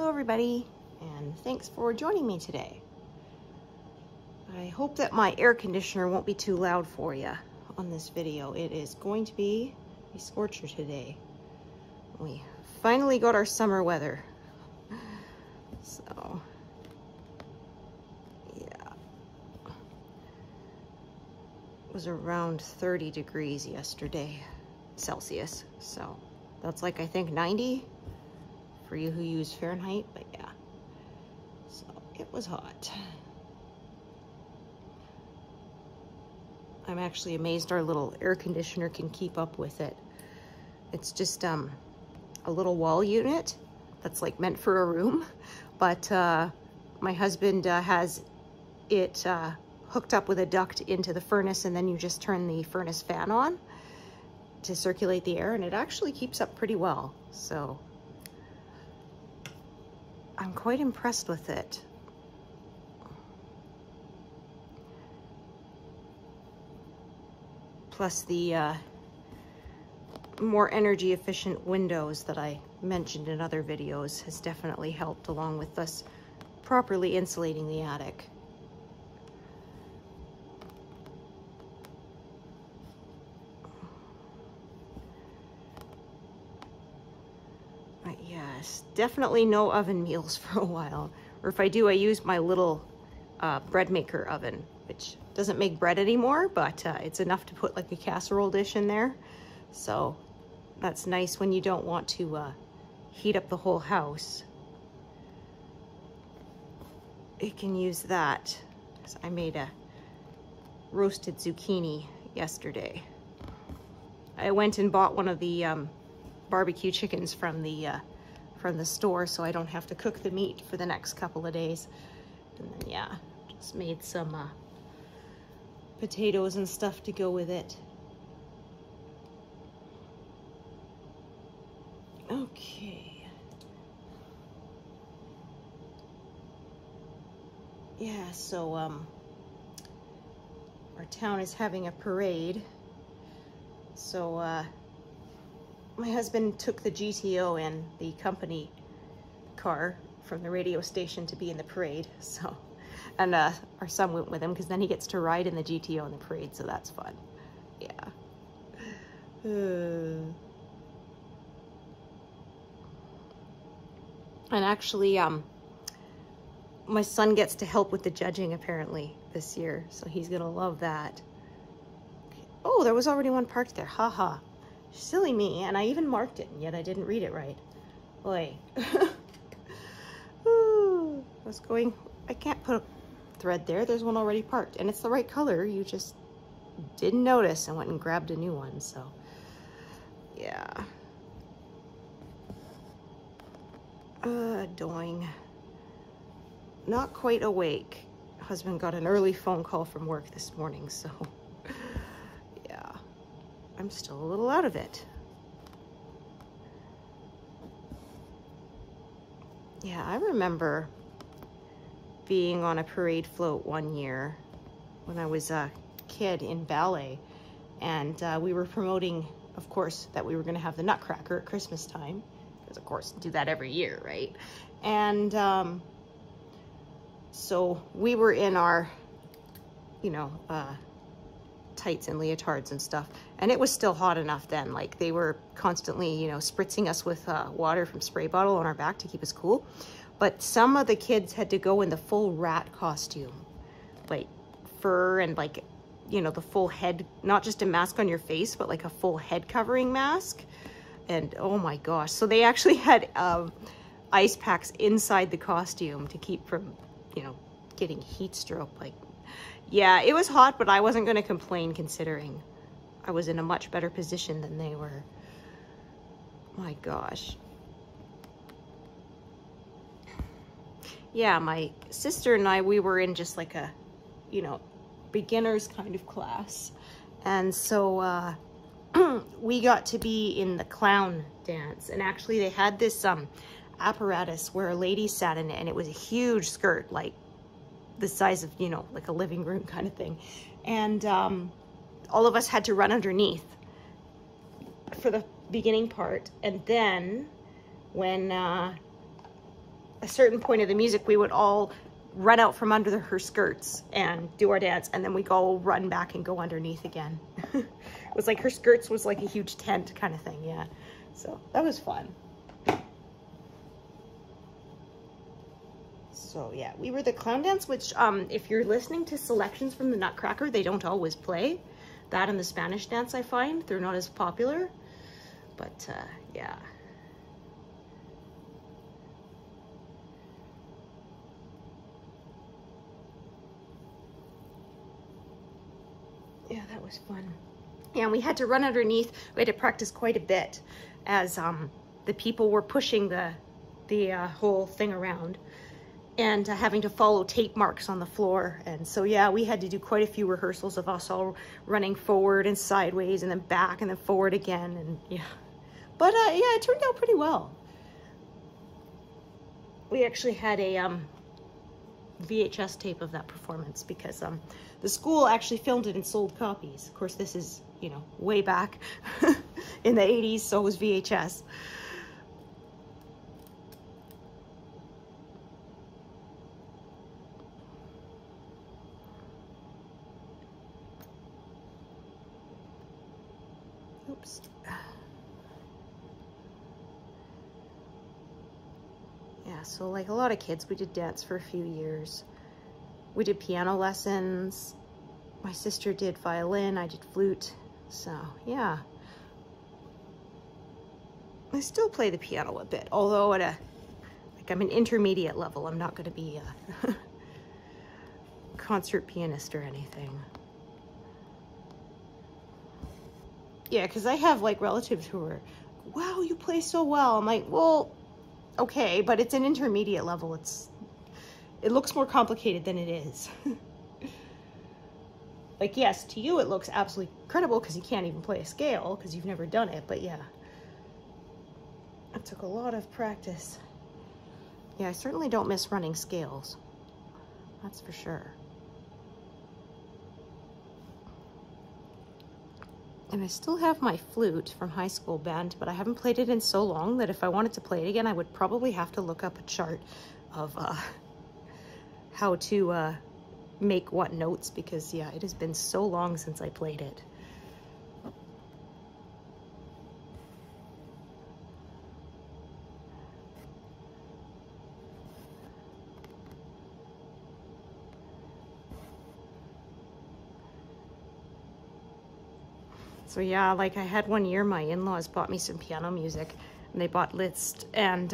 Hello everybody, and thanks for joining me today. I hope that my air conditioner won't be too loud for you on this video. It is going to be a scorcher today. We finally got our summer weather. So, yeah. It was around 30 degrees yesterday, Celsius. So, that's like, I think 90. For you who use Fahrenheit, but yeah, so it was hot. I'm actually amazed our little air conditioner can keep up with it. It's just a little wall unit that's like meant for a room, but my husband has it hooked up with a duct into the furnace, and then you just turn the furnace fan on to circulate the air, and it actually keeps up pretty well. So I'm quite impressed with it. Plus the more energy efficient windows that I mentioned in other videos has definitely helped, along with us properly insulating the attic. Definitely no oven meals for a while, or if I do, I use my little bread maker oven, which doesn't make bread anymore, but it's enough to put like a casserole dish in there, so that's nice when you don't want to heat up the whole house. You can use that. So I made a roasted zucchini yesterday. I went and bought one of the barbecue chickens from the store, so I don't have to cook the meat for the next couple of days. And then yeah, just made some potatoes and stuff to go with it. Okay. Yeah, so our town is having a parade. So my husband took the GTO and the company car from the radio station to be in the parade, so, and our son went with him, because then he gets to ride in the GTO in the parade, so that's fun. Yeah. And actually, my son gets to help with the judging apparently this year, so he's gonna love that. Oh, there was already one parked there, haha. Silly me, and I even marked it, and yet I didn't read it right. Boy. Ooh, I was going, I can't put a thread there. There's one already parked, and it's the right color. You just didn't notice and went and grabbed a new one, so. Yeah. Doing. Not quite awake. Husband got an early phone call from work this morning, so. I'm still a little out of it. Yeah, I remember being on a parade float one year when I was a kid in ballet, and we were promoting, of course, that we were gonna have the Nutcracker at Christmas time, because of course do that every year, right? And so we were in our, you know, tights and leotards and stuff, and it was still hot enough then, like they were constantly, you know, spritzing us with water from spray bottle on our back to keep us cool. But some of the kids had to go in the full rat costume, like fur and, like, you know, the full head, not just a mask on your face, but like a full head covering mask. And oh my gosh, so they actually had ice packs inside the costume to keep from, you know, getting heat stroke. Like, yeah, it was hot, but I wasn't going to complain, considering I was in a much better position than they were. My gosh. Yeah, my sister and I, we were in just like a, you know, beginner's kind of class. And so we got to be in the clown dance. And actually they had this apparatus where a lady sat in it, and it was a huge skirt, like the size of, you know, like a living room kind of thing. And all of us had to run underneath for the beginning part. And then when a certain point of the music, we would all run out from under her skirts and do our dance, and then we go run back and go underneath again. It was like her skirts was like a huge tent kind of thing, yeah. So that was fun. So yeah, we were the clown dance, which if you're listening to selections from the Nutcracker, they don't always play. That and the Spanish dance, I find, they're not as popular, but yeah. Yeah, that was fun. Yeah, and we had to run underneath. We had to practice quite a bit as the people were pushing the whole thing around and having to follow tape marks on the floor. And so, yeah, we had to do quite a few rehearsals of us all running forward and sideways and then back and then forward again. And yeah, but yeah, it turned out pretty well. We actually had a VHS tape of that performance because the school actually filmed it and sold copies. Of course, this is, you know, way back in the 80s, so it was VHS. Oops. Yeah, so like a lot of kids, we did dance for a few years. We did piano lessons. My sister did violin, I did flute. So yeah, I still play the piano a bit, although at a, like, I'm an intermediate level. I'm not gonna be a concert pianist or anything. Yeah, cause I have like relatives who are, wow, you play so well. I'm like, well, okay, but it's an intermediate level. It looks more complicated than it is. Like, yes, to you it looks absolutely incredible because you can't even play a scale because you've never done it, but yeah. It took a lot of practice. Yeah, I certainly don't miss running scales. That's for sure. And I still have my flute from high school band, but I haven't played it in so long that if I wanted to play it again, I would probably have to look up a chart of how to make what notes, because yeah, it has been so long since I played it. So yeah, like I had one year, my in-laws bought me some piano music and they bought Liszt, and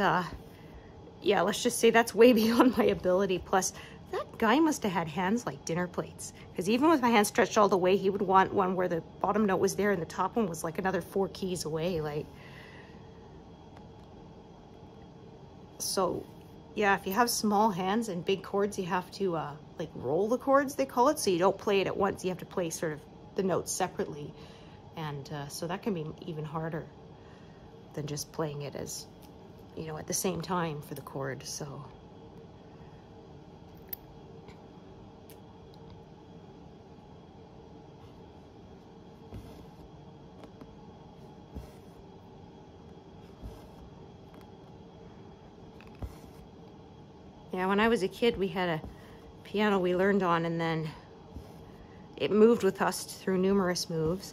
yeah, let's just say that's way beyond my ability. Plus, that guy must have had hands like dinner plates, because even with my hands stretched all the way, he would want one where the bottom note was there and the top one was like another 4 keys away. Like, so yeah, if you have small hands and big chords, you have to like roll the chords, they call it. So you don't play it at once. You have to play sort of the notes separately. And so that can be even harder than just playing it as, you know, at the same time for the chord, so. Yeah, when I was a kid, we had a piano we learned on, and then it moved with us through numerous moves.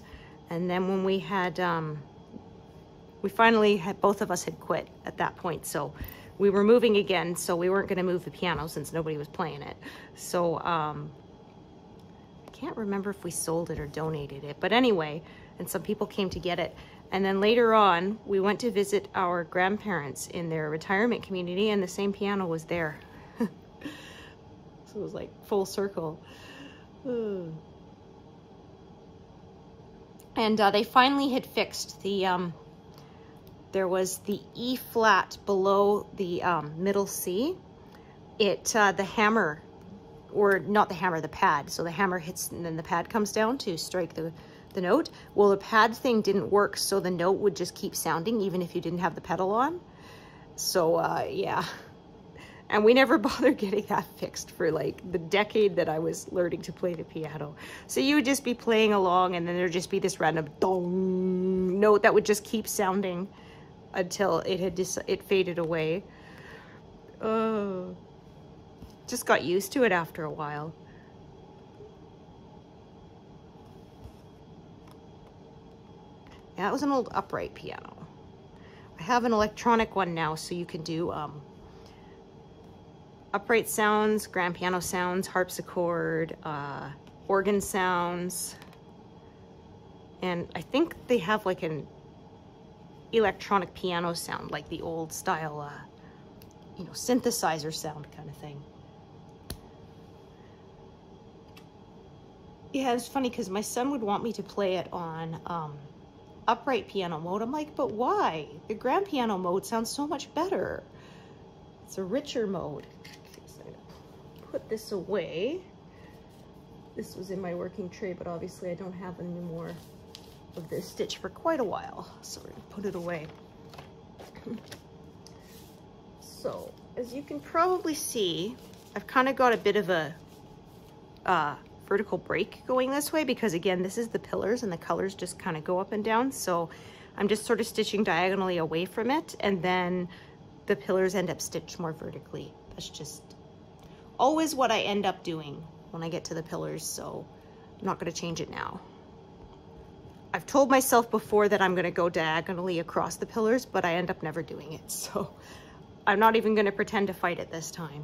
And then when we had, we finally had, both of us had quit at that point. So we were moving again, so we weren't gonna move the piano since nobody was playing it. So I can't remember if we sold it or donated it, but anyway, and some people came to get it. And then later on, we went to visit our grandparents in their retirement community, and the same piano was there. So it was like full circle. Ooh. And they finally had fixed the, there was the E flat below the middle C. It, the hammer, or not the hammer, the pad. So the hammer hits and then the pad comes down to strike the note. Well, the pad thing didn't work, so the note would just keep sounding even if you didn't have the pedal on. So yeah, and we never bothered getting that fixed for like the decade that I was learning to play the piano. So you would just be playing along and then there'd just be this random dong note that would just keep sounding until it faded away. just got used to it after a while. That was an old upright piano. I have an electronic one now, so you can do upright sounds, grand piano sounds, harpsichord, organ sounds. And I think they have like an electronic piano sound, like the old style, you know, synthesizer sound kind of thing. Yeah, it's funny because my son would want me to play it on upright piano mode. I'm like, but why? The grand piano mode sounds so much better. It's a richer mode. Put this away. This was in my working tray, but obviously I don't have any more of this stitch for quite a while, so we're gonna put it away. So as you can probably see, I've kind of got a bit of a vertical break going this way, because again, this is the pillars and the colors just kind of go up and down. So I'm just sort of stitching diagonally away from it, and then the pillars end up stitched more vertically. That's just always what I end up doing when I get to the pillars, so I'm not going to change it now. I've told myself before that I'm going to go diagonally across the pillars, but I end up never doing it, so I'm not even going to pretend to fight it this time.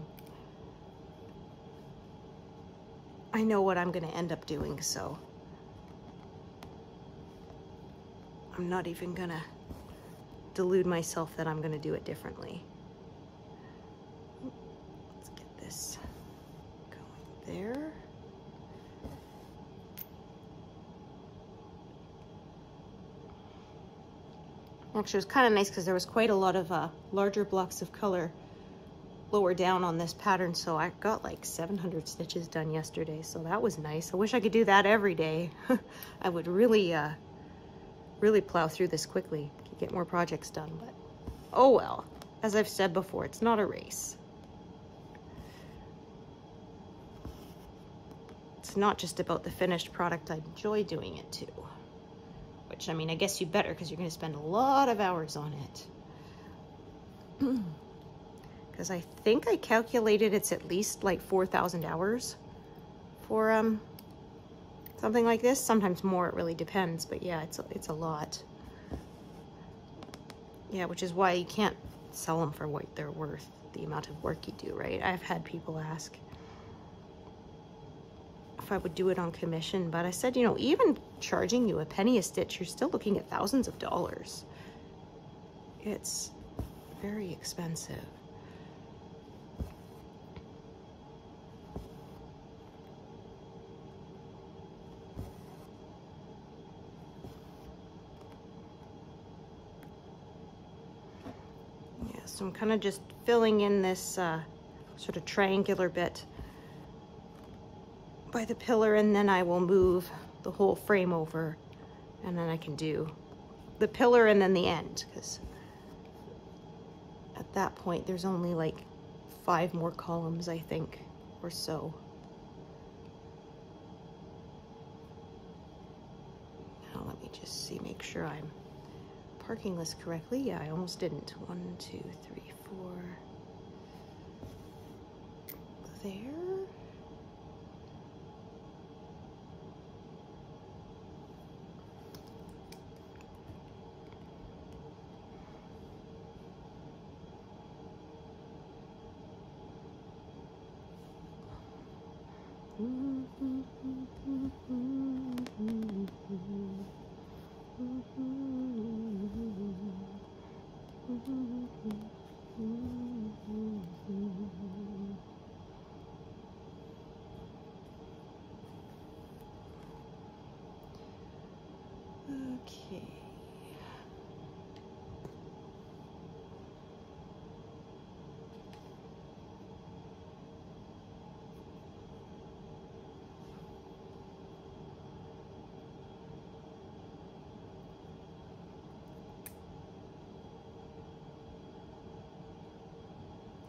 I know what I'm going to end up doing, so I'm not even going to delude myself that I'm going to do it differently. Let's get this going there. Actually, it was kind of nice because there was quite a lot of larger blocks of color lower down on this pattern, so I got like 700 stitches done yesterday, so that was nice. I wish I could do that every day. I would really, really plow through this quickly, get more projects done, but oh well. As I've said before, it's not a race. It's not just about the finished product. I enjoy doing it too. Which, I mean, I guess you better, because you're going to spend a lot of hours on it. Because I think I calculated it's at least like 4,000 hours for something like this. Sometimes more, it really depends. But yeah, it's a lot. Yeah, which is why you can't sell them for what they're worth, the amount of work you do, right? I've had people ask if I would do it on commission, but I said, you know, even charging you a penny a stitch, you're still looking at thousands of dollars. It's very expensive. So I'm kind of just filling in this sort of triangular bit by the pillar, and then I will move the whole frame over, and then I can do the pillar and then the end, because at that point there's only like 5 more columns, I think, or so. Now let me just see, make sure I'm parking this correctly. Yeah, I almost didn't. 1, 2, 3, 4. There.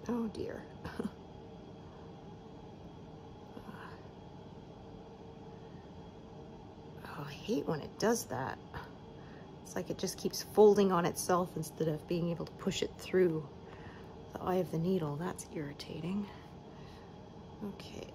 Oh dear. Oh, I hate when it does that. It's like it just keeps folding on itself instead of being able to push it through the eye of the needle. That's irritating. Okay.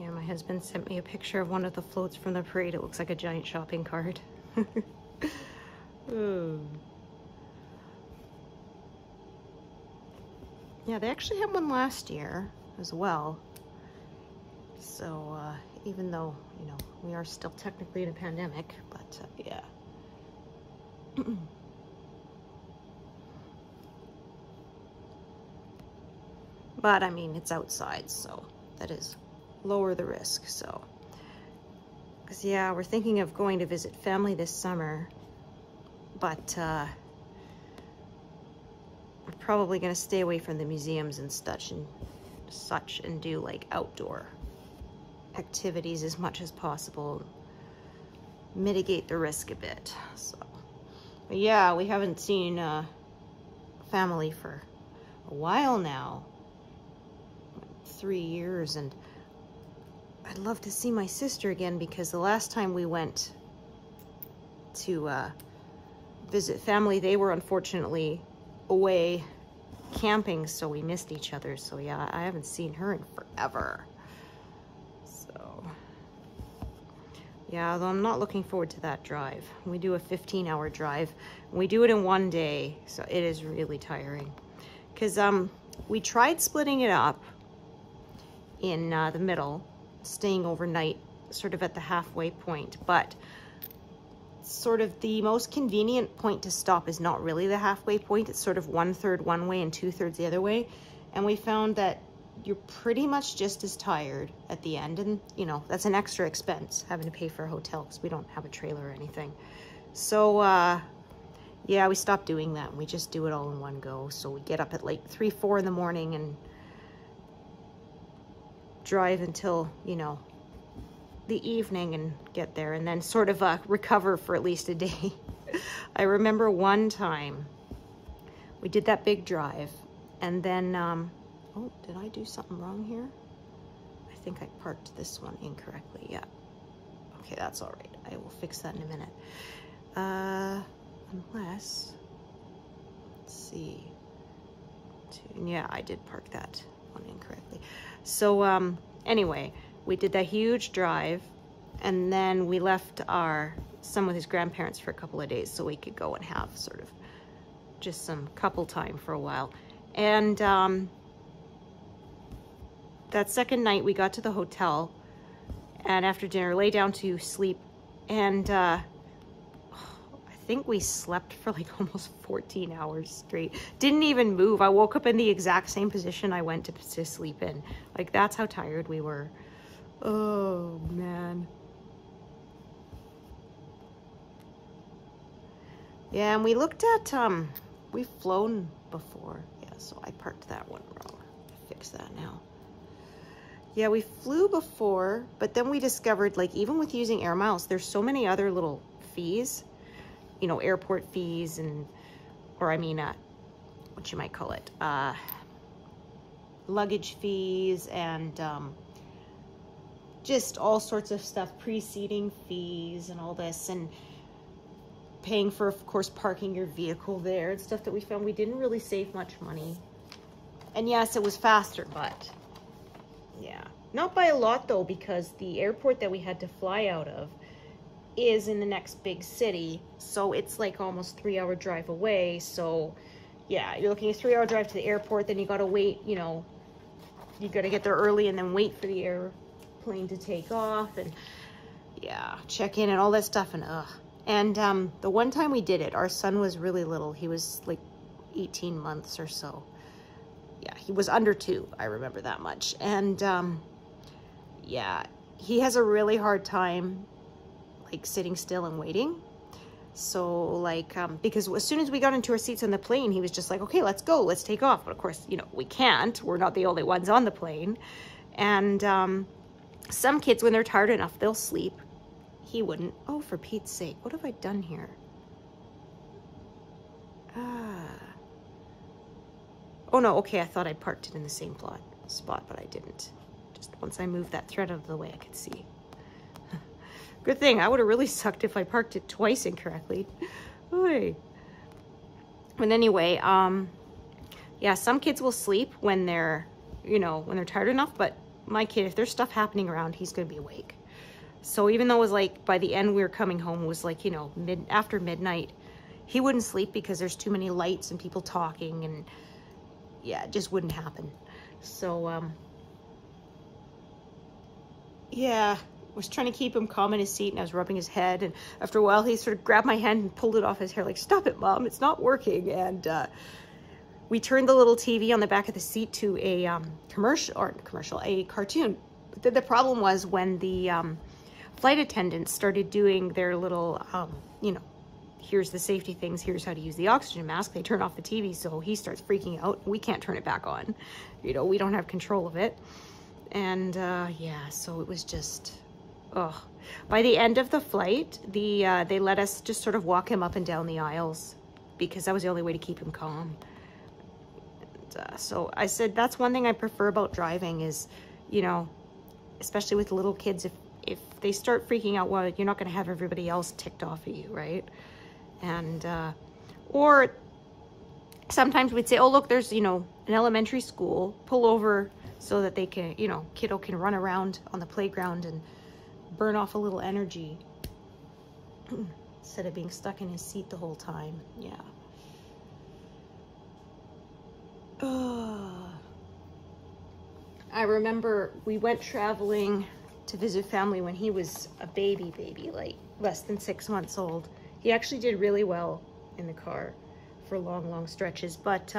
Yeah, my husband sent me a picture of one of the floats from the parade. It looks like a giant shopping cart. Ooh. Yeah, they actually had one last year as well. So even though, you know, we are still technically in a pandemic, but yeah. But I mean, it's outside, so that is lower the risk, so. Because yeah, we're thinking of going to visit family this summer, but we're probably gonna stay away from the museums and such and do like outdoor activities as much as possible, mitigate the risk a bit, so. But yeah, we haven't seen family for a while now, 3 years, and I'd love to see my sister again because the last time we went to visit family, they were unfortunately away camping, so we missed each other. So yeah, I haven't seen her in forever. So yeah, though I'm not looking forward to that drive. We do a 15-hour drive. We do it in one day, so it is really tiring. Because we tried splitting it up in the middle, staying overnight sort of at the halfway point, but sort of the most convenient point to stop is not really the halfway point. It's sort of 1/3 one way and 2/3 the other way. And we found that you're pretty much just as tired at the end. And you know, that's an extra expense having to pay for a hotel because we don't have a trailer or anything. So yeah, we stopped doing that and we just do it all in one go. So we get up at like 3-4 in the morning and drive until, you know, the evening and get there and then sort of recover for at least a day. I remember one time we did that big drive and then, oh, did I do something wrong here? I think I parked this one incorrectly, yeah. Okay, that's all right. I will fix that in a minute. Unless, let's see. Yeah, I did park that one incorrectly. So anyway, we did that huge drive and then we left our son with his grandparents for a couple of days so we could go and have sort of just some couple time for a while. And that second night we got to the hotel and after dinner lay down to sleep and I think we slept for like almost 14 hours straight. Didn't even move. I woke up in the exact same position I went to sleep in. Like, that's how tired we were. Oh, man. Yeah, and we looked at, we've flown before. Yeah, so I parked that one wrong. I fixed that now. Yeah, we flew before, but then we discovered, like, even with using air miles, there's so many other little fees. You know, airport fees and, or I mean, what you might call it, luggage fees and just all sorts of stuff, pre-seating fees and all this. And paying for, of course, parking your vehicle there and stuff that we found. We didn't really save much money. And yes, it was faster, but yeah. Not by a lot, though, because the airport that we had to fly out of is in the next big city. So it's like almost 3-hour drive away. So yeah, you're looking at a 3-hour drive to the airport. Then you got to wait, you know, you got to get there early and then wait for the airplane to take off. And yeah, check in and all that stuff. And ugh. And the one time we did it, our son was really little. He was like 18 months or so. Yeah, he was under 2. I remember that much. And yeah, he has a really hard time like sitting still and waiting. So like, because as soon as we got into our seats on the plane, he was just like, okay, let's go, let's take off. But of course, you know, we can't, we're not the only ones on the plane. And some kids, when they're tired enough, they'll sleep. He wouldn't. Oh, for Pete's sake, what have I done here? Oh no, okay, I thought I parked it in the same spot, but I didn't. Just once I moved that thread out of the way, I could see. Good thing, I would have really sucked if I parked it twice incorrectly. Oy. And anyway, yeah, some kids will sleep when they're, you know, when they're tired enough, but my kid, if there's stuff happening around, he's gonna be awake. So even though it was like, by the end we were coming home, it was like, you know, after midnight, he wouldn't sleep because there's too many lights and people talking, and yeah, it just wouldn't happen. So, yeah, I was trying to keep him calm in his seat, and I was rubbing his head, and after a while, he sort of grabbed my hand and pulled it off his hair, like, stop it, Mom, it's not working. And we turned the little TV on the back of the seat to a a cartoon. But the problem was when the flight attendants started doing their little, you know, here's the safety things, here's how to use the oxygen mask, they turn off the TV, so he starts freaking out. We can't turn it back on. You know, we don't have control of it. And yeah, so it was just, ugh. By the end of the flight, they let us just sort of walk him up and down the aisles because that was the only way to keep him calm. And, so I said, that's one thing I prefer about driving is, you know, especially with little kids, if they start freaking out, well, you're not gonna have everybody else ticked off at you, right? And, or sometimes we'd say, oh, look, there's, you know, an elementary school, pull over so that they can, you know, kiddo can run around on the playground and burn off a little energy instead of being stuck in his seat the whole time. Yeah. I remember we went traveling to visit family when he was a baby, like less than 6 months old. He actually did really well in the car for long stretches. But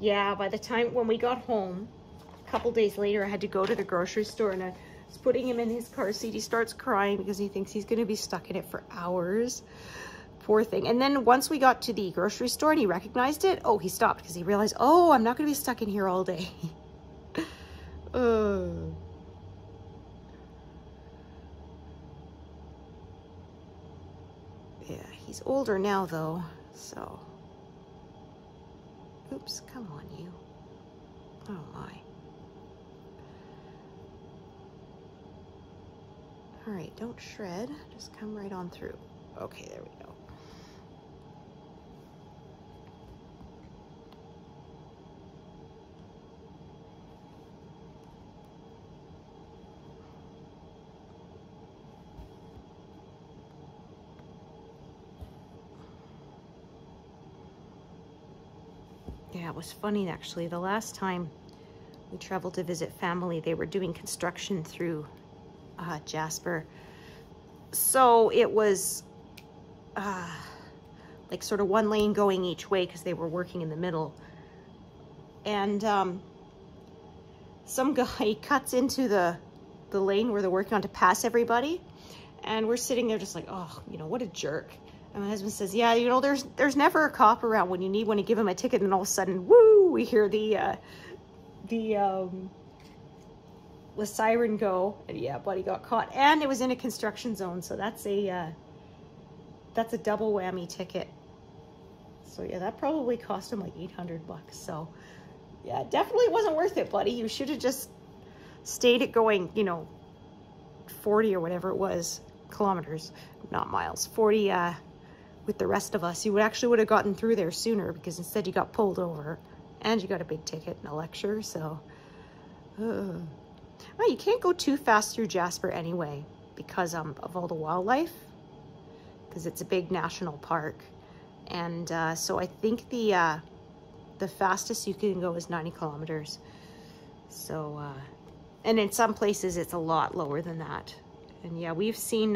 yeah, by the time when we got home, a couple days later, I had to go to the grocery store and I was putting him in his car seat. He starts crying because he thinks he's gonna be stuck in it for hours. Poor thing. And then once we got to the grocery store and he recognized it, oh, he stopped because he realized, oh, I'm not gonna be stuck in here all day. Yeah, he's older now though, so. Oops, come on you. Oh my. All right, don't shred, just come right on through. Okay, there we go. Yeah, it was funny actually. The last time we traveled to visit family, they were doing construction through Jasper. So it was like sort of one lane going each way because they were working in the middle. And some guy cuts into the lane where they're working on to pass everybody. And we're sitting there just like, oh, you know, what a jerk. And my husband says, yeah, you know, there's never a cop around when you need one to give him a ticket. And all of a sudden, woo, we hear the siren go. And yeah, buddy got caught. And it was in a construction zone. So that's a double whammy ticket. So yeah, that probably cost him like 800 bucks. So yeah, definitely wasn't worth it, buddy. You should have just stayed at going, you know, 40 or whatever it was, kilometers, not miles, 40, with the rest of us, you would have gotten through there sooner, because instead you got pulled over and you got a big ticket and a lecture. So, well, you can't go too fast through Jasper anyway, because of all the wildlife, because it's a big national park. And so I think the fastest you can go is 90 kilometers. So, and in some places it's a lot lower than that. And yeah, we've seen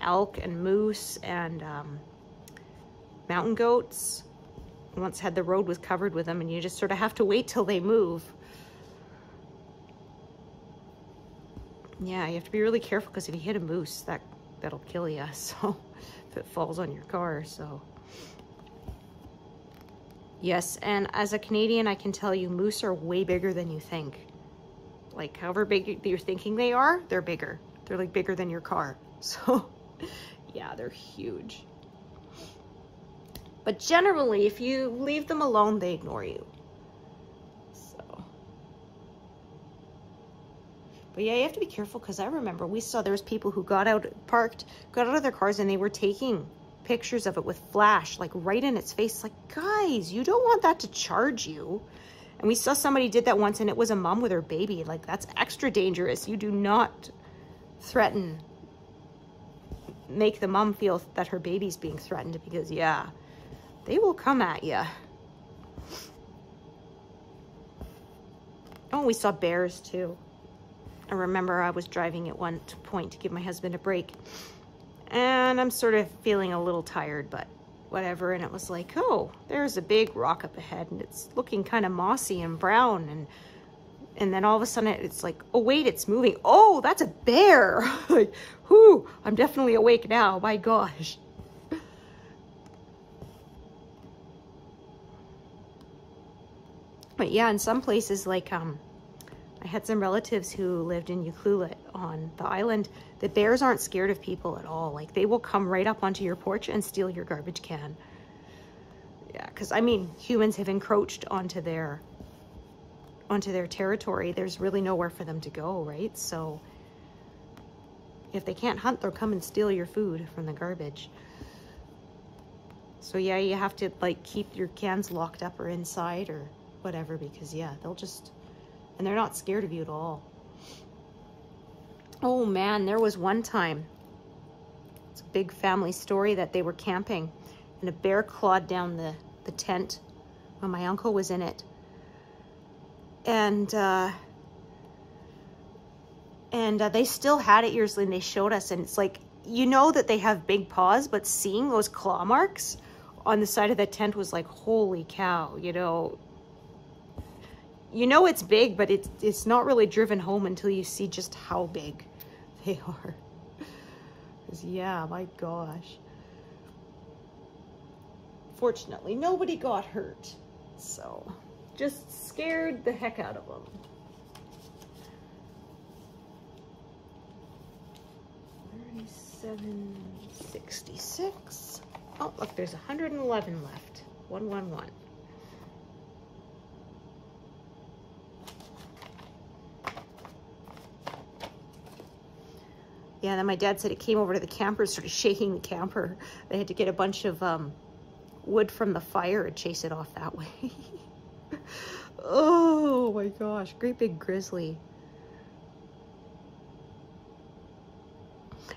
elk and moose and mountain goats. Once had the road was covered with them, and you just sort of have to wait till they move. Yeah, you have to be really careful, because if you hit a moose, that'll kill you. So if it falls on your car, so. Yes, and as a Canadian, I can tell you moose are way bigger than you think. Like, however big you're thinking they are, they're bigger. They're like bigger than your car. So yeah, they're huge. But generally, if you leave them alone, they ignore you. So, but yeah, you have to be careful, because I remember we saw there was people who got out, parked, got out of their cars, and they were taking pictures of it with flash, like right in its face. Like, guys, you don't want that to charge you. And we saw somebody did that once, and it was a mom with her baby. Like, that's extra dangerous. You do not threaten, make the mom feel that her baby's being threatened, because yeah, they will come at you. Oh, we saw bears too. I remember I was driving at one point to give my husband a break, and I'm sort of feeling a little tired, but whatever. And it was like, oh, there's a big rock up ahead, and it's looking kind of mossy and brown, and then all of a sudden it's like, oh wait, it's moving. Oh, that's a bear. Like, whoo, I'm definitely awake now, my gosh. But yeah, in some places, like I had some relatives who lived in Ucluelet on the island. The bears aren't scared of people at all. Like, they will come right up onto your porch and steal your garbage can. Yeah, because I mean, humans have encroached onto their territory. There's really nowhere for them to go, right? So if they can't hunt, they'll come and steal your food from the garbage. So yeah, you have to like keep your cans locked up or inside or whatever, because yeah, they'll just, and they're not scared of you at all. Oh man, there was one time, it's a big family story, that they were camping and a bear clawed down the tent when my uncle was in it. And they still had it years later, and they showed us, and it's like, you know that they have big paws, but seeing those claw marks on the side of the tent was like, holy cow, you know it's big, but it's not really driven home until you see just how big they are. Because yeah, my gosh. Fortunately, nobody got hurt, so. Just scared the heck out of them. $37.66. Oh, look, there's 111 left. 111. Yeah, then my dad said it came over to the camper, started shaking the camper. They had to get a bunch of wood from the fire and chase it off that way. Oh my gosh, great big grizzly.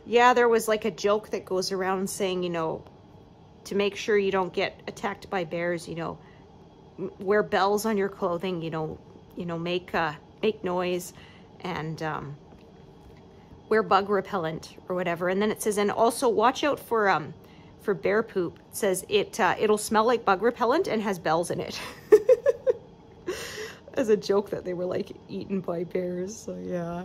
Yeah, there was like a joke that goes around saying, to make sure you don't get attacked by bears, wear bells on your clothing, make noise, and wear bug repellent or whatever. And then it says, and also watch out for bear poop. It says it'll smell like bug repellent and has bells in it. As a joke that they were like eaten by bears, so yeah.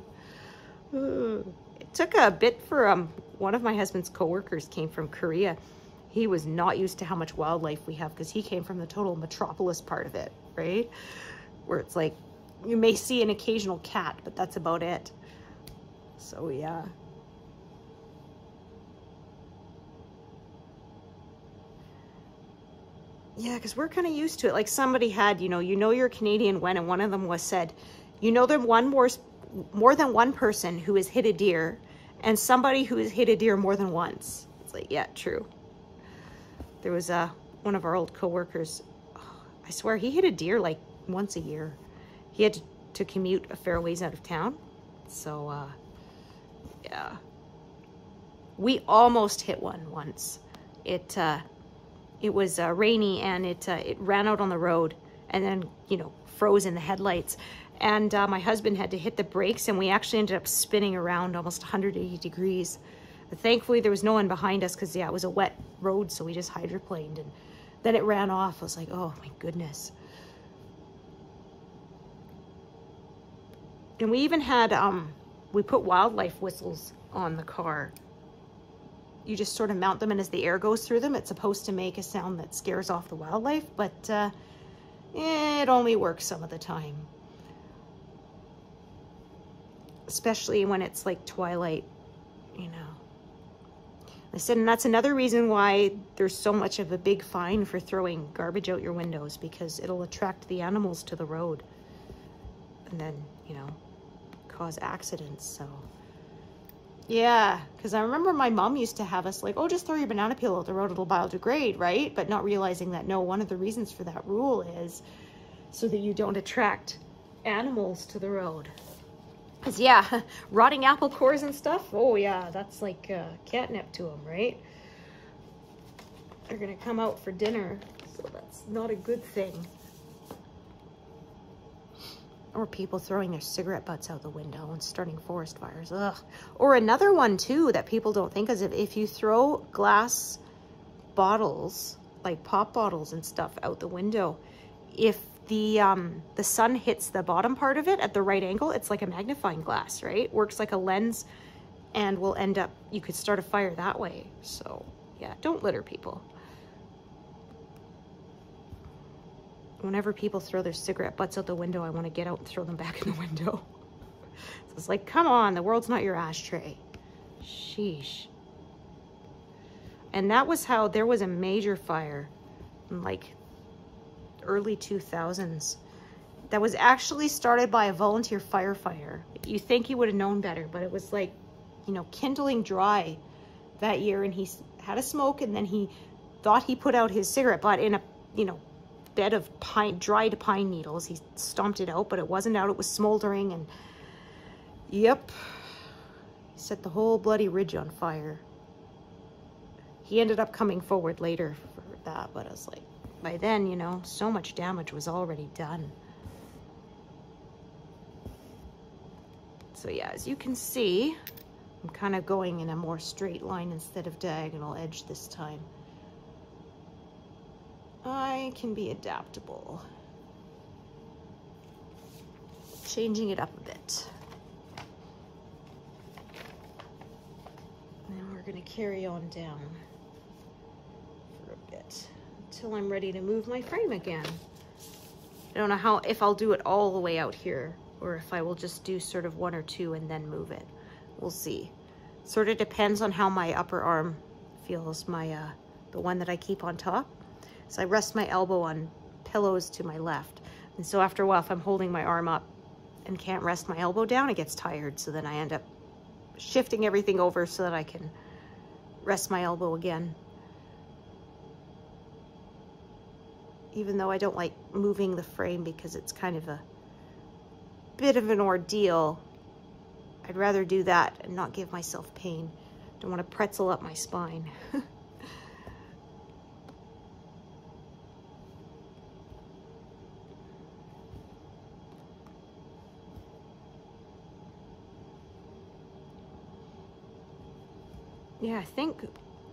It took a bit for one of my husband's coworkers came from Korea. He was not used to how much wildlife we have, because he came from the total metropolis part of it, right? Where it's like, you may see an occasional cat, but that's about it. So yeah. Yeah, because we're kind of used to it. Like somebody had, you're Canadian when, and one of them said, there more than one person who has hit a deer, and somebody who has hit a deer more than once. It's Seriously, yeah, true. There was one of our old co-workers, oh, I swear he hit a deer like once a year. He had to commute a fair ways out of town. So, yeah. We almost hit one once. It was rainy and it ran out on the road and then, you know, froze in the headlights. And my husband had to hit the brakes and we actually ended up spinning around almost 180 degrees. But thankfully there was no one behind us because, yeah, it was a wet road, so we just hydroplaned and then it ran off. I was like, oh my goodness. And we even had, we put wildlife whistles on the car. You just sort of mount them, and as the air goes through them, it's supposed to make a sound that scares off the wildlife, but it only works some of the time. Especially when it's like twilight, you know. I said, and that's another reason why there's so much of a big fine for throwing garbage out your windows, because it'll attract the animals to the road and then, you know, cause accidents, so. Yeah, because I remember my mom used to have us like, oh, just throw your banana peel out the road, it'll biodegrade, right? But not realizing that, no, one of the reasons for that rule is so that you don't attract animals to the road. Because, yeah, rotting apple cores and stuff, oh, yeah, that's like catnip to them, right? They're going to come out for dinner, so that's not a good thing. Or people throwing their cigarette butts out the window and starting forest fires. Ugh. Or another one too that people don't think is, if you throw glass bottles, like pop bottles and stuff, out the window, if the sun hits the bottom part of it at the right angle, it's like a magnifying glass, right? Works like a lens and will end up, you could start a fire that way. So yeah, don't litter, people. Whenever people throw their cigarette butts out the window, I want to get out and throw them back in the window. So it's like, come on, the world's not your ashtray. Sheesh. And that was how there was a major fire in like early 2000s that was actually started by a volunteer firefighter. You think he would have known better, but it was like, you know, kindling dry that year, and he had a smoke and then he thought he put out his cigarette butt in a, you know, bed of dried pine needles. He stomped it out, but it wasn't out, it was smoldering, and yep, he set the whole bloody ridge on fire. He ended up coming forward later for that, but I was like, by then, you know, so much damage was already done. So yeah, as you can see, I'm kind of going in a more straight line instead of diagonal edge this time. I can be adaptable. Changing it up a bit. And then we're going to carry on down for a bit until I'm ready to move my frame again. I don't know how, if I'll do it all the way out here or if I will just do sort of one or two and then move it. We'll see. Sort of depends on how my upper arm feels, my the one that I keep on top. So I rest my elbow on pillows to my left. And so after a while, if I'm holding my arm up and can't rest my elbow down, it gets tired. So then I end up shifting everything over so that I can rest my elbow again. Even though I don't like moving the frame because it's kind of a bit of an ordeal, I'd rather do that and not give myself pain. Don't want to pretzel up my spine. Yeah, I think,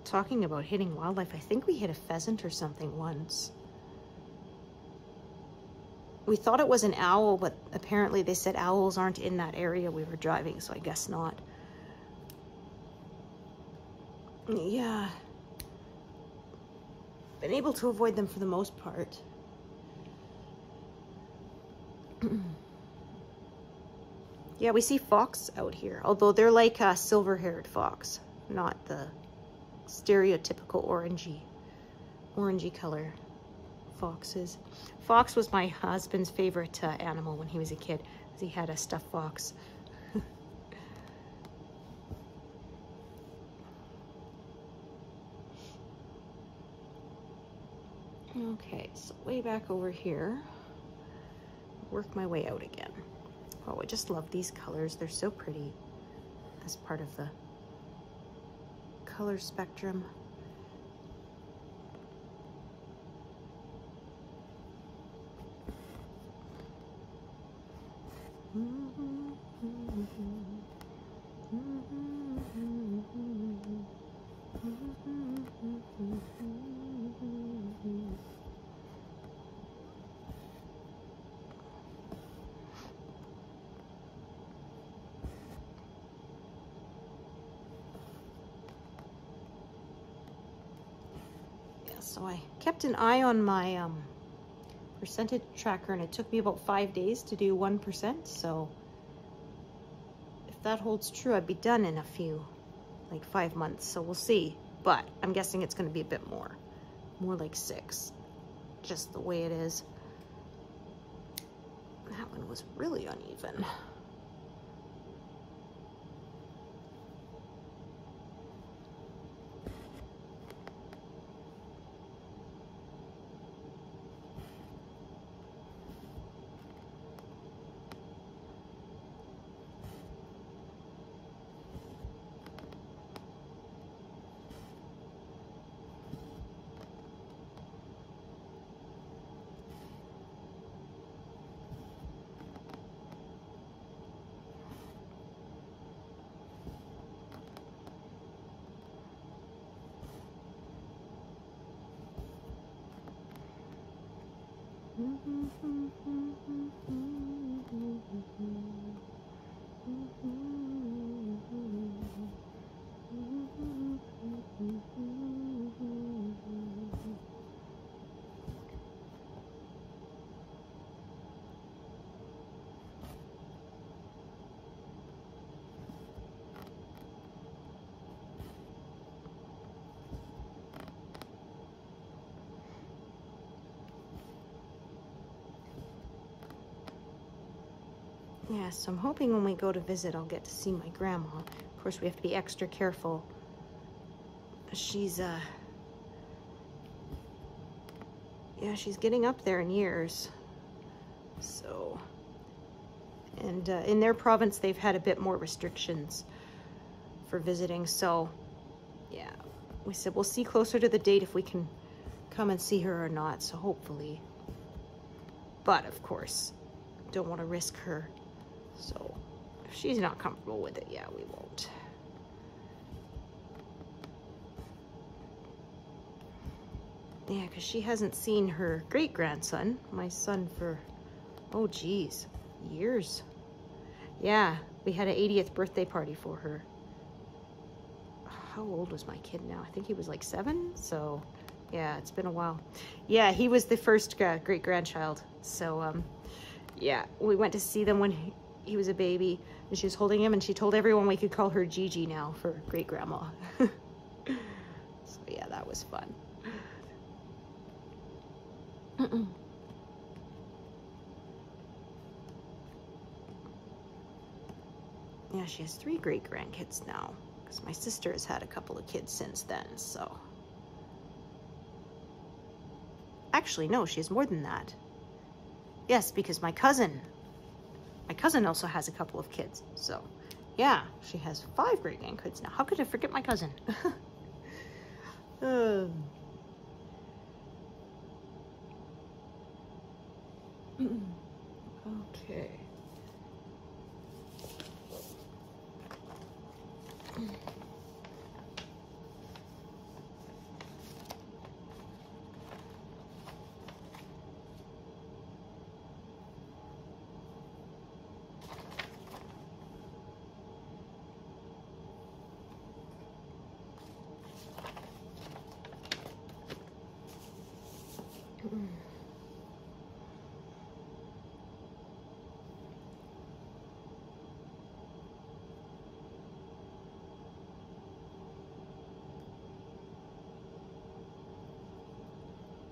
talking about hitting wildlife, I think we hit a pheasant or something once. We thought it was an owl, but apparently they said owls aren't in that area we were driving, so I guess not. Yeah. Been able to avoid them for the most part. Yeah, we see fox out here, although they're like a silver-haired fox. Not the stereotypical orangey color foxes. Fox was my husband's favorite animal when he was a kid, because he had a stuffed fox. Okay, so way back over here, work my way out again. Oh, I just love these colors. They're so pretty as part of the color spectrum. So I kept an eye on my percentage tracker, and it took me about 5 days to do 1%. So if that holds true, I'd be done in a few, like 5 months. So we'll see, but I'm guessing it's going to be a bit more like 6, just the way it is. That one was really uneven. Yeah, so I'm hoping when we go to visit, I'll get to see my grandma. Of course, we have to be extra careful. She's, yeah, she's getting up there in years. So, and in their province, they've had a bit more restrictions for visiting. So, yeah, we said we'll see closer to the date if we can come and see her or not. So hopefully, but of course, don't want to risk her. So if she's not comfortable with it, yeah, we won't. Yeah, because she hasn't seen her great-grandson, my son, for, oh geez, years. Yeah, we had an 80th birthday party for her. How old was my kid now? I think he was like 7, so yeah, it's been a while. Yeah, he was the first great-grandchild, so yeah, we went to see them when he was a baby, and she was holding him, and she told everyone we could call her Gigi now for great-grandma. So yeah, that was fun. Yeah, she has 3 great-grandkids now, because my sister has had a couple of kids since then, so. Actually, no, she has more than that. Yes, because my cousin also has a couple of kids. So yeah, she has 5 great-grandkids now. How could I forget my cousin? Okay.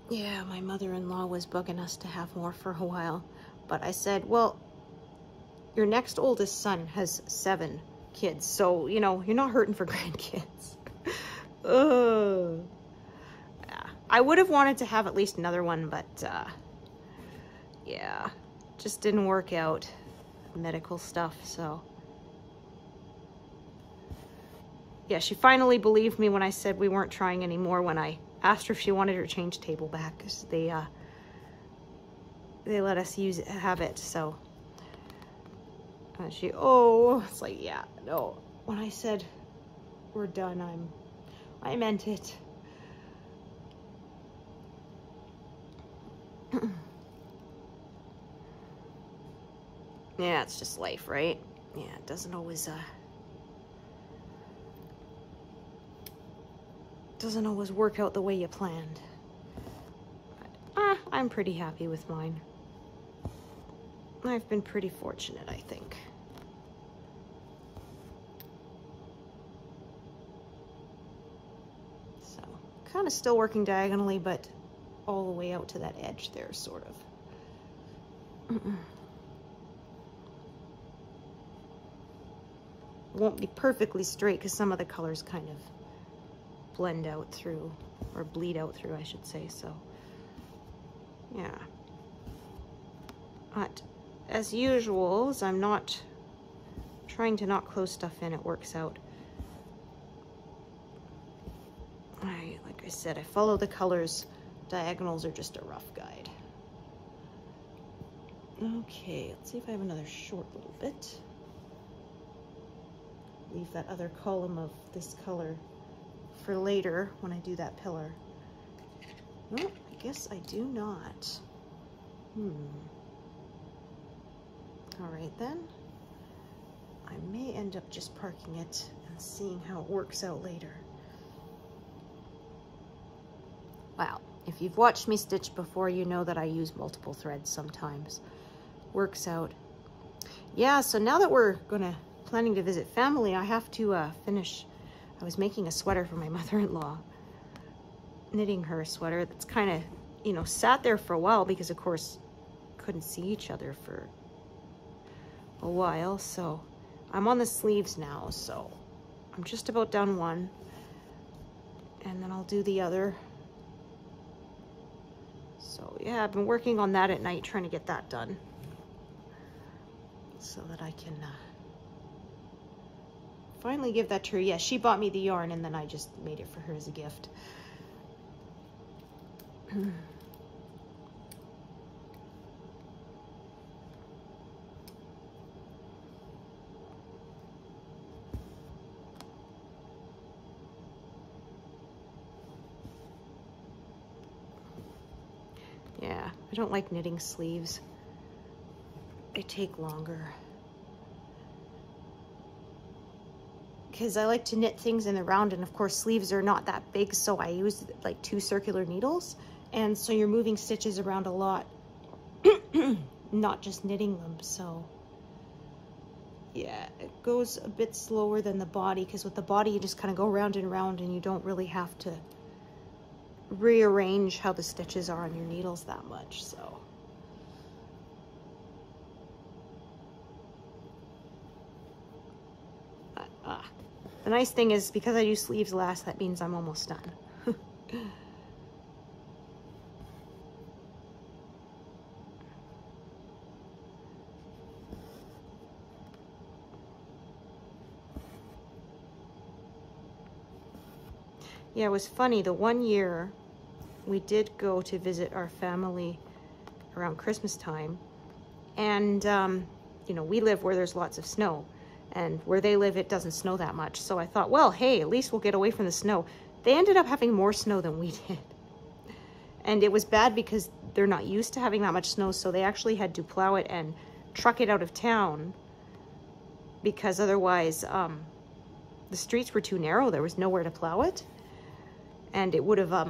Yeah, my mother-in-law was bugging us to have more for a while, but I said, well, your next oldest son has 7 kids, so, you know, you're not hurting for grandkids. Ugh. I would have wanted to have at least another one, but yeah, just didn't work out, medical stuff, so. Yeah, she finally believed me when I said we weren't trying anymore when I asked her if she wanted her change table back, because they let us use it, have it, so. And she, oh, it's like, yeah, no. When I said we're done, I meant it. Yeah, it's just life, right? Yeah, it doesn't always work out the way you planned. But, I'm pretty happy with mine. I've been pretty fortunate, I think. So, kind of still working diagonally, but all the way out to that edge there, sort of. Won't be perfectly straight because some of the colors kind of blend out through, or bleed out through, I should say, so. Yeah. But as usual, as I'm not trying to not close stuff in, it works out. Like I said, I follow the colors. Diagonals are just a rough guide. Okay, let's see if I have another short little bit. Leave that other column of this color for later when I do that pillar. No, I guess I do not. All right then, I may end up just parking it and seeing how it works out later. Wow, if you've watched me stitch before, you know that I use multiple threads sometimes. Works out. Yeah, so now that we're planning to visit family, I have to finish. I was making a sweater for my mother-in-law, knitting her a sweater that's kind of, you know, sat there for a while because of course couldn't see each other for a while, so I'm on the sleeves now, so I'm just about done one and then I'll do the other. So yeah, I've been working on that at night, trying to get that done so that I can finally give that to her. Yeah, she bought me the yarn and then I just made it for her as a gift. Yeah, I don't like knitting sleeves. They take longer. Because I like to knit things in the round, and of course sleeves are not that big, so I use like 2 circular needles, and so you're moving stitches around a lot, not just knitting them, so yeah, it goes a bit slower than the body, because with the body you just kind of go round and round and you don't really have to rearrange how the stitches are on your needles that much, so. The nice thing is, because I do sleeves last, that means I'm almost done. Yeah, it was funny. The one year we did go to visit our family around Christmas time, and, you know, we live where there's lots of snow. And where they live, it doesn't snow that much. So I thought, well, hey, at least we'll get away from the snow. They ended up having more snow than we did. And it was bad because they're not used to having that much snow, so they actually had to plow it and truck it out of town because otherwise the streets were too narrow. There was nowhere to plow it. And it would have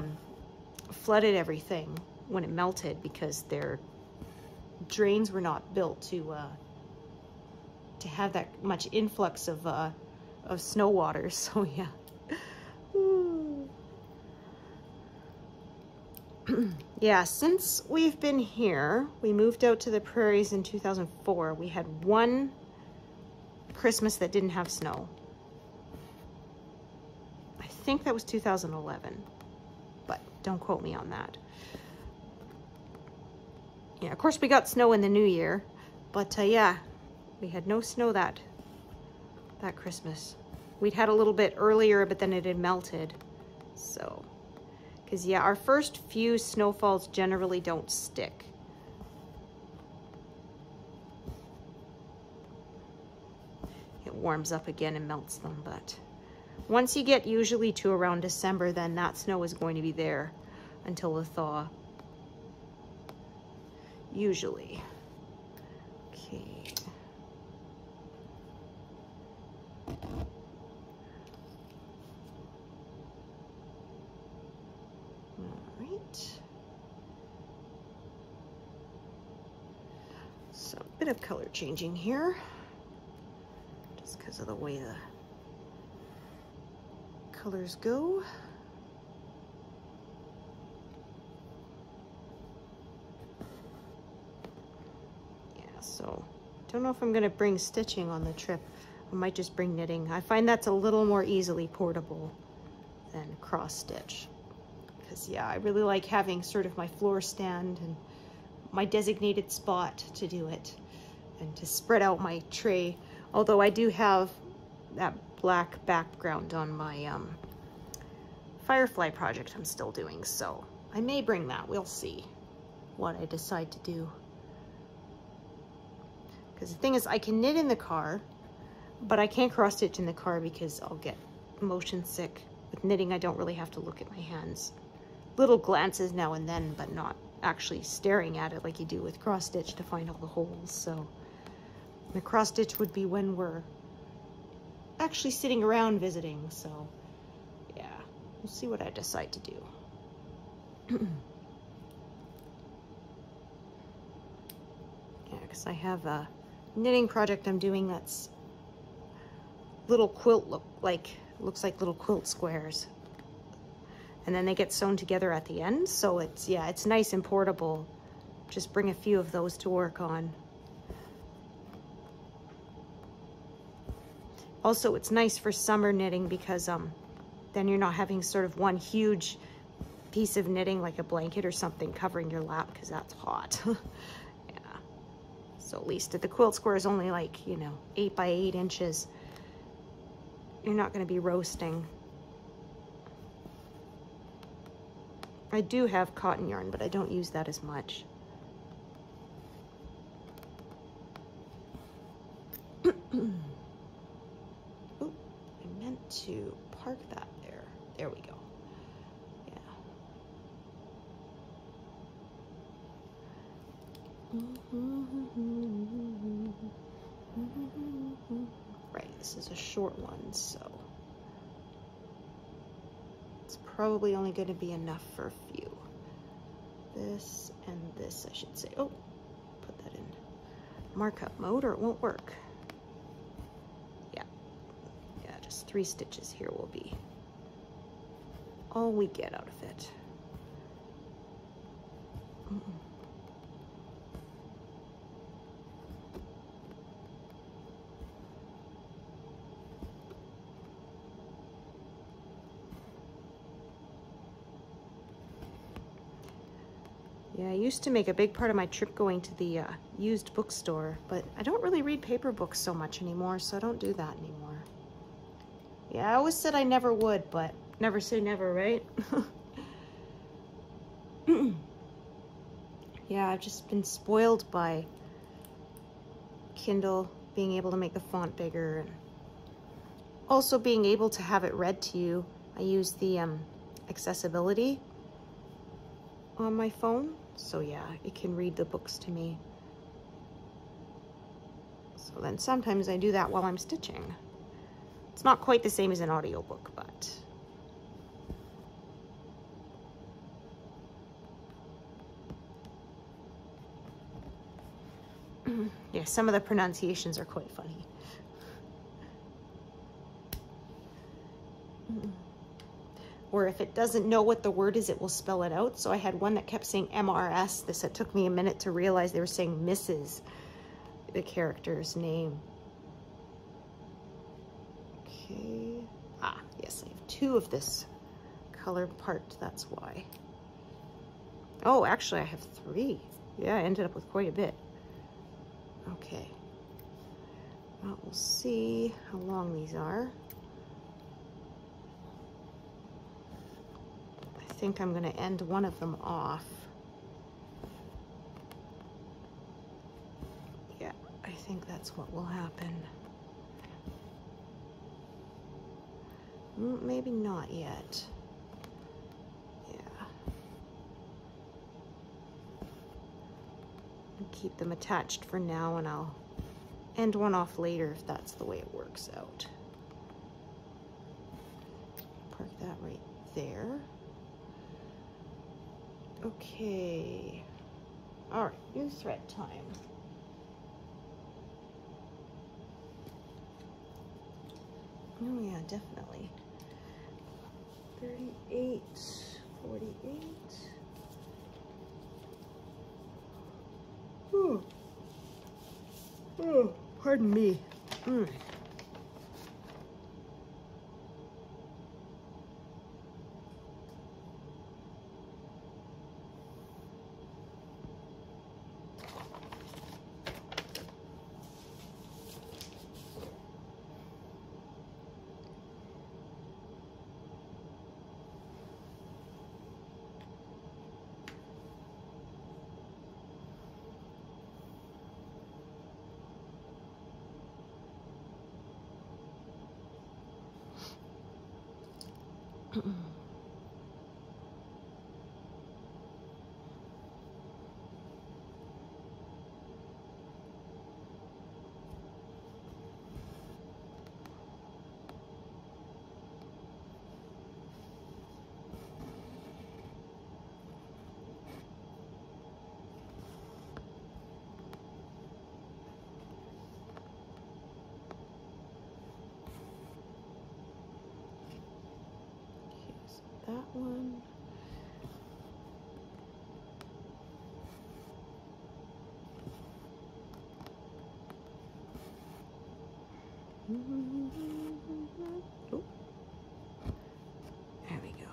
flooded everything when it melted because their drains were not built to have that much influx of snow water, so yeah. Yeah, since we've been here, we moved out to the prairies in 2004. We had one Christmas that didn't have snow. I think that was 2011, but Don't quote me on that. Yeah, of course we got snow in the new year, but yeah, we had no snow that Christmas. We'd had a little bit earlier, but then it had melted. So, because yeah, our first few snowfalls generally don't stick. It warms up again and melts them, but once you get usually to around December, then that snow is going to be there until the thaw. Usually. Okay. All right. So a bit of color changing here, just because of the way the colors go. Yeah, so don't know if I'm gonna bring stitching on the trip. I might just bring knitting. I find that's a little more easily portable than cross stitch. Because yeah, I really like having sort of my floor stand and my designated spot to do it and to spread out my tray. Although I do have that black background on my Firefly project I'm still doing, so I may bring that. We'll see what I decide to do. Because the thing is, I can knit in the car, but I can't cross stitch in the car because I'll get motion sick. With knitting, I don't really have to look at my hands. Little glances now and then, but not actually staring at it like you do with cross stitch to find all the holes. So the cross stitch would be when we're actually sitting around visiting, so yeah, we'll see what I decide to do. Yeah, because I have a knitting project I'm doing that's little quilt looks like little quilt squares, and then they get sewn together at the end, so it's, yeah, it's nice and portable. Just bring a few of those to work on. Also, it's nice for summer knitting because then you're not having sort of one huge piece of knitting like a blanket or something covering your lap, because that's hot. Yeah. So at least if the quilt square is only like, you know, 8 by 8 inches, you're not going to be roasting. I do have cotton yarn, but I don't use that as much. To park that there. There we go. Yeah. Right, this is a short one, so it's probably only going to be enough for a few. This and this, I should say. Oh, put that in markup mode or it won't work. 3 stitches here will be all we get out of it. Yeah, I used to make a big part of my trip going to the used bookstore, but I don't really read paper books so much anymore, so I don't do that anymore. Yeah, I always said I never would, but never say never, right? Yeah, I've just been spoiled by Kindle, being able to make the font bigger, and also being able to have it read to you. I use the accessibility on my phone, so yeah, it can read the books to me. So then sometimes I do that while I'm stitching. It's not quite the same as an audiobook, but yeah, some of the pronunciations are quite funny. Or if it doesn't know what the word is, it will spell it out. So I had one that kept saying MRS. This, it took me a minute to realize they were saying Mrs., the character's name. Ah, yes, I have 2 of this color part, that's why. Oh, actually I have 3. Yeah, I ended up with quite a bit. Okay. Well, we'll see how long these are. I think I'm going to end one of them off. Yeah, I think that's what will happen. Maybe not yet. Keep them attached for now, and I'll end one off later if that's the way it works out. Park that right there. Okay. All right, new thread time. Oh yeah, definitely. 38, 48. Ooh. Oh, pardon me. That one. Oh. There we go.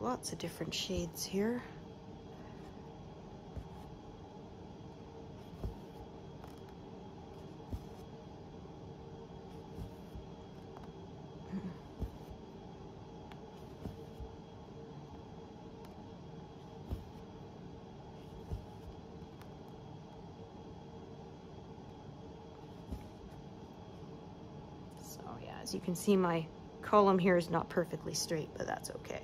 Lots of different shades here. So yeah, as you can see, my column here is not perfectly straight, but that's okay.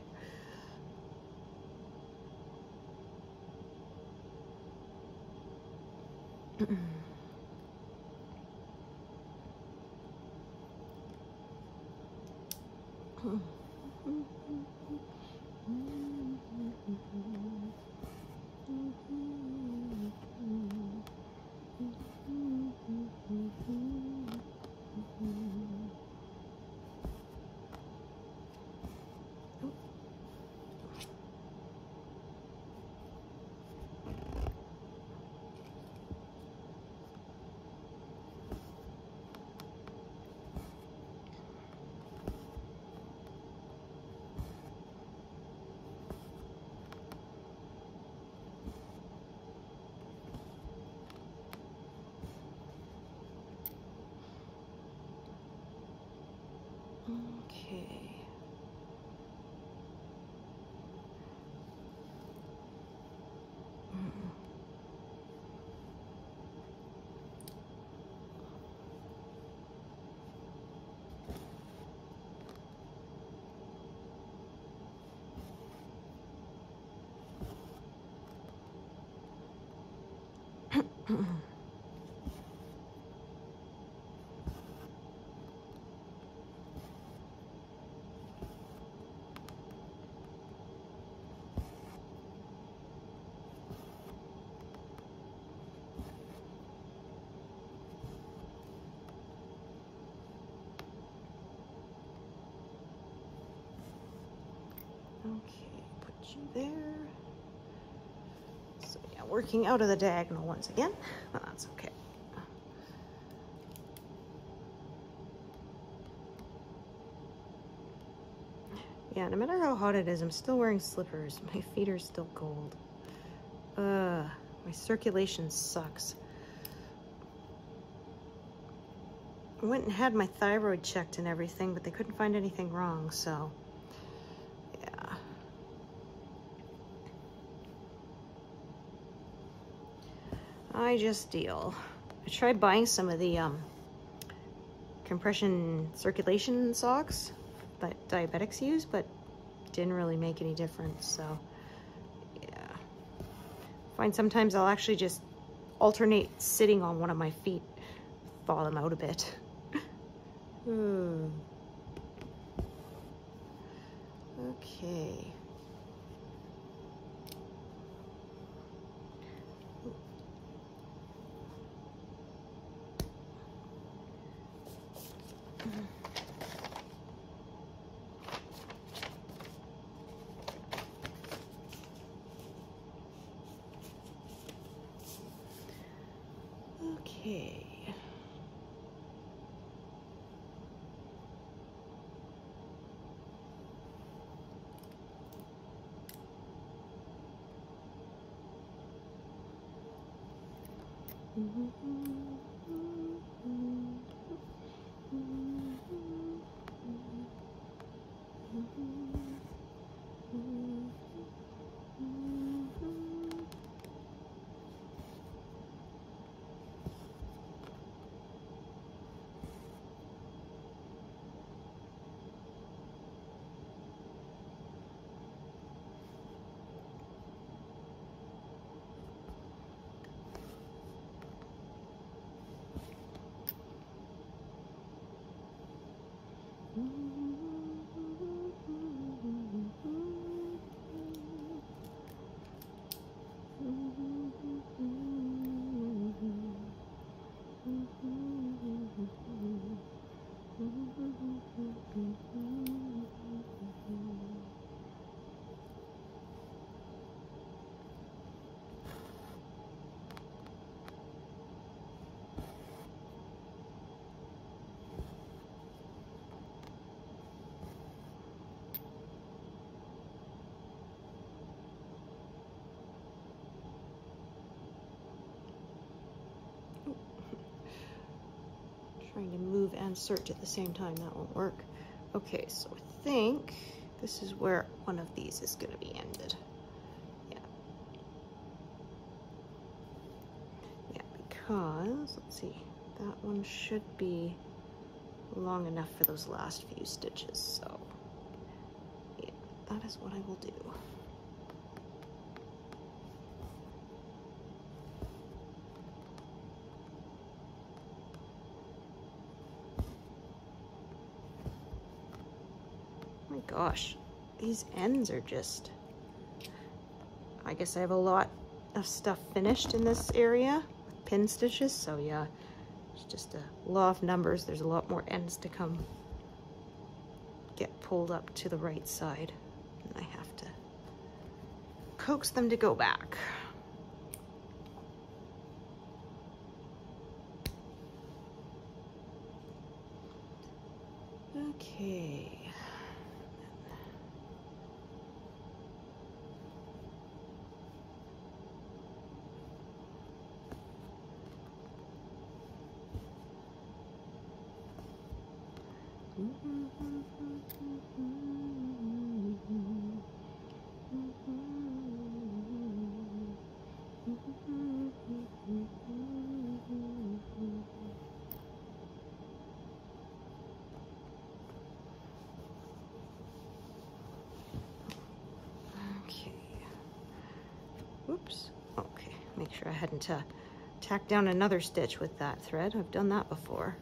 Okay. There. So yeah, working out of the diagonal once again, but that's okay. Yeah, no matter how hot it is, I'm still wearing slippers. My feet are still cold. My circulation sucks. I went and had my thyroid checked and everything, but they couldn't find anything wrong, so... I just deal. I tried buying some of the compression circulation socks that diabetics use, but didn't really make any difference. So yeah, I find sometimes I'll actually just alternate sitting on one of my feet, thaw them out a bit. Okay. Trying to move and search at the same time, that won't work. Okay, so I think this is where one of these is going to be ended. Yeah. Yeah, because, let's see, that one should be long enough for those last few stitches, so yeah, that is what I will do. Gosh, these ends are just, I guess I have a lot of stuff finished in this area with pin stitches, so yeah, it's just a law of numbers. There's a lot more ends to come get pulled up to the right side, and I have to coax them to go back. Okay. I hadn't tacked down another stitch with that thread. I've done that before.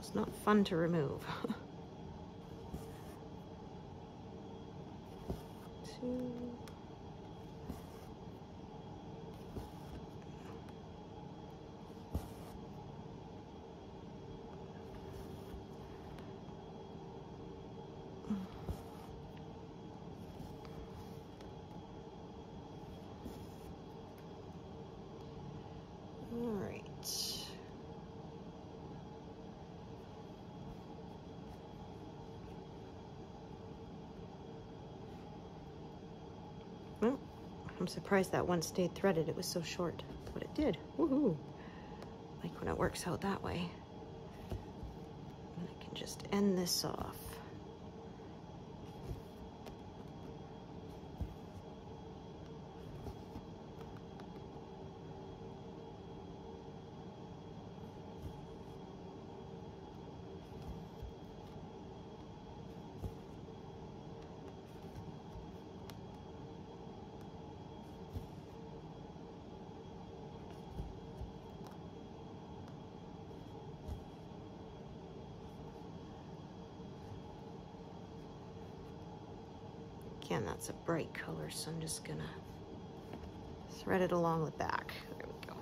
It's not fun to remove. 2. Well, I'm surprised that one stayed threaded. It was so short, but it did. Woohoo! Like when it works out that way. And I can just end this off. Again, that's a bright color, so I'm just gonna thread it along the back. There we go.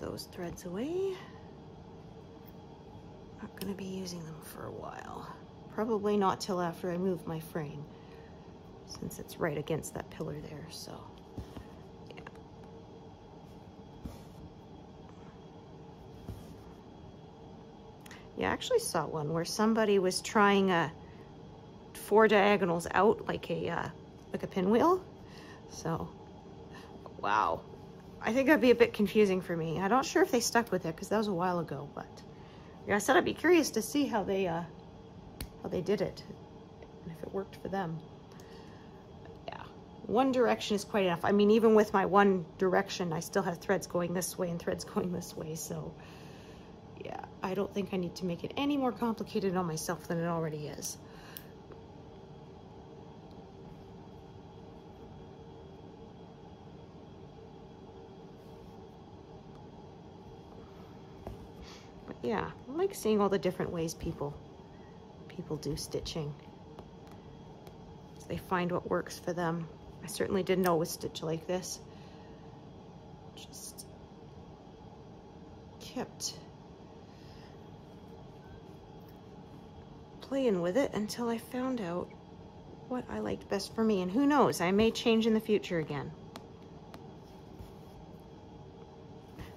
Those threads away. Not going to be using them for a while. Probably not till after I move my frame, since it's right against that pillar there, so. Yeah, I actually saw one where somebody was trying 4 diagonals out like a pinwheel. So, wow. I think that'd be a bit confusing for me. I'm not sure if they stuck with it because that was a while ago, but yeah, I said I'd be curious to see how they did it and if it worked for them. Yeah, one direction is quite enough. I mean, even with my one direction, I still have threads going this way and threads going this way. So yeah, I don't think I need to make it any more complicated on myself than it already is. Yeah, I like seeing all the different ways people do stitching. So they find what works for them. I certainly didn't always stitch like this. Just kept playing with it until I found out what I liked best for me. And who knows, I may change in the future again.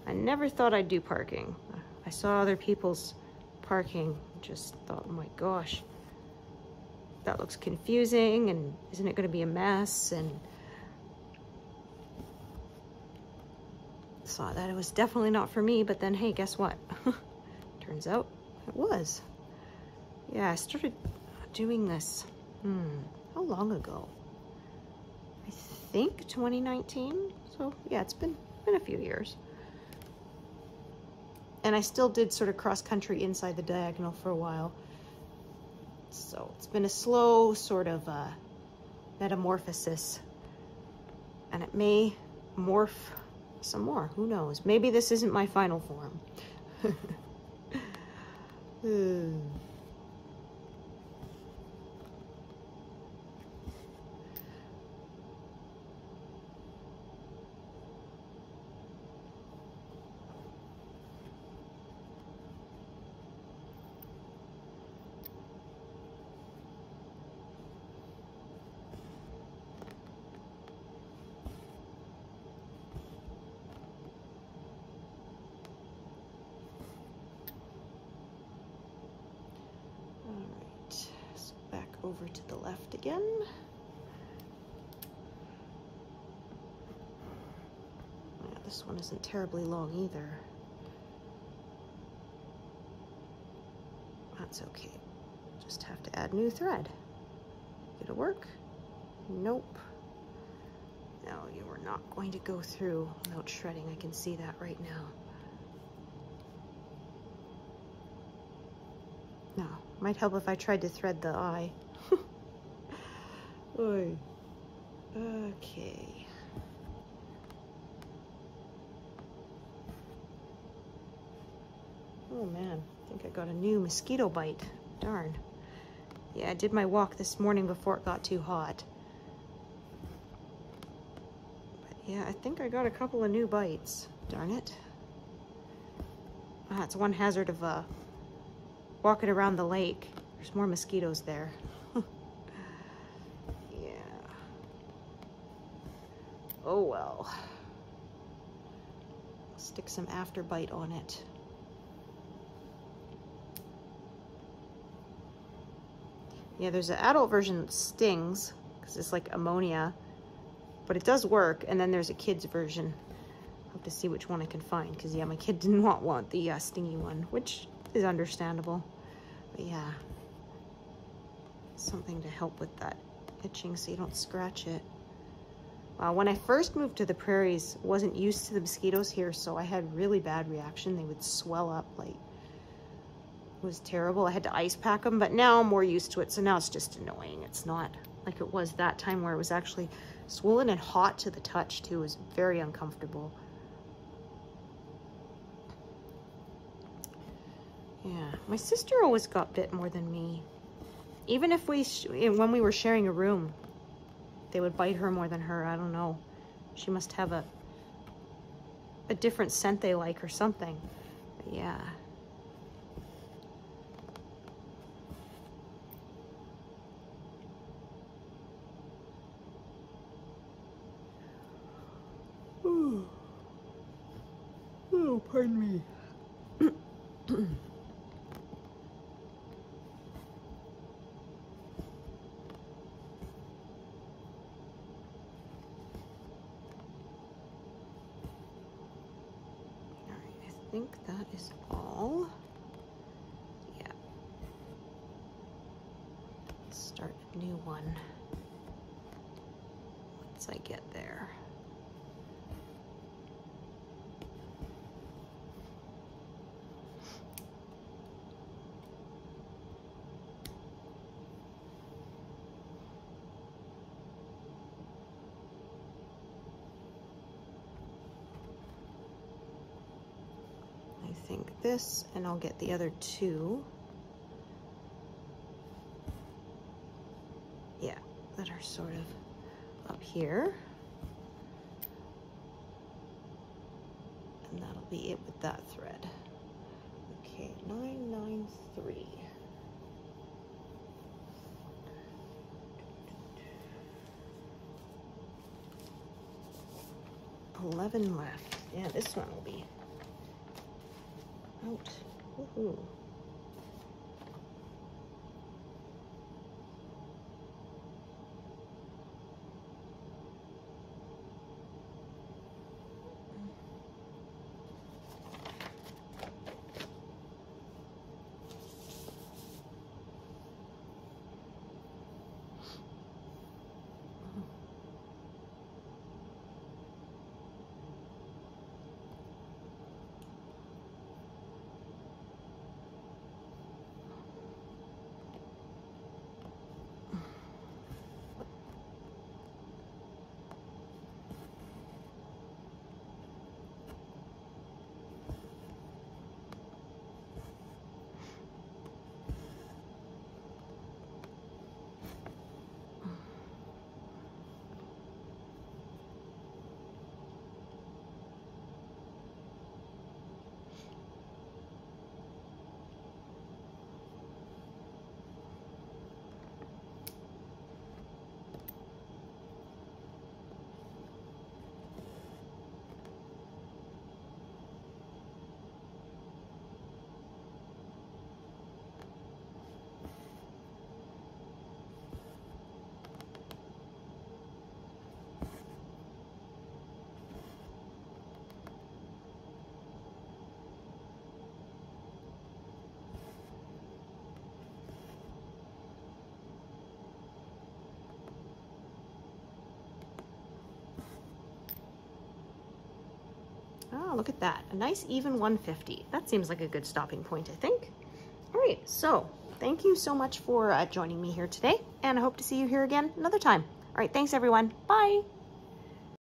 I never thought I'd do parking. I saw other people's parking, just thought, oh my gosh, that looks confusing, and isn't it going to be a mess? And saw that it was definitely not for me, but then, hey, guess what? Turns out it was. Yeah, I started doing this, how long ago? I think 2019, so yeah, it's been a few years. And I still did sort of cross-country inside the diagonal for a while. So it's been a slow sort of metamorphosis. And it may morph some more. Who knows? Maybe this isn't my final form. over to the left again. Yeah, this one isn't terribly long either. That's okay. Just have to add new thread. It'll work? Nope. No, you are not going to go through without shredding. I can see that right now. No, might help if I tried to thread the eye. Oy. Okay. Oh man, I think I got a new mosquito bite. Darn. Yeah, I did my walk this morning before it got too hot. Yeah, I think I got a couple of new bites. Darn it. Ah, it's one hazard of walking around the lake. There's more mosquitoes there. Yeah. Oh well. I'll stick some afterbite on it. Yeah, there's an adult version that stings, because it's like ammonia. But it does work, and then there's a kid's version. I'll have to see which one I can find, because yeah, my kid did not want the stingy one, which is understandable. But yeah, something to help with that itching so you don't scratch it. Wow, when I first moved to the prairies, wasn't used to the mosquitoes here, so I had really bad reaction. They would swell up, like, it was terrible. I had to ice pack them, but now I'm more used to it, so now it's just annoying. It's not like it was that time where it was actually swollen and hot to the touch too. It was very uncomfortable. Yeah, my sister always got bit more than me. Even if when we were sharing a room, they would bite her more than her. I don't know. She must have a different scent they like or something. But yeah. Oh, pardon me. All right, I think that is all. Yeah. Let's start a new one once I get there. This, and I'll get the other two. Yeah, that are sort of up here. And that'll be it with that thread. Okay, 993. Eleven left. Yeah, this one will be out. Woohoo. Oh, look at that. A nice even 150. That seems like a good stopping point, I think. All right, so thank you so much for joining me here today, and I hope to see you here again another time. All right, thanks everyone. Bye.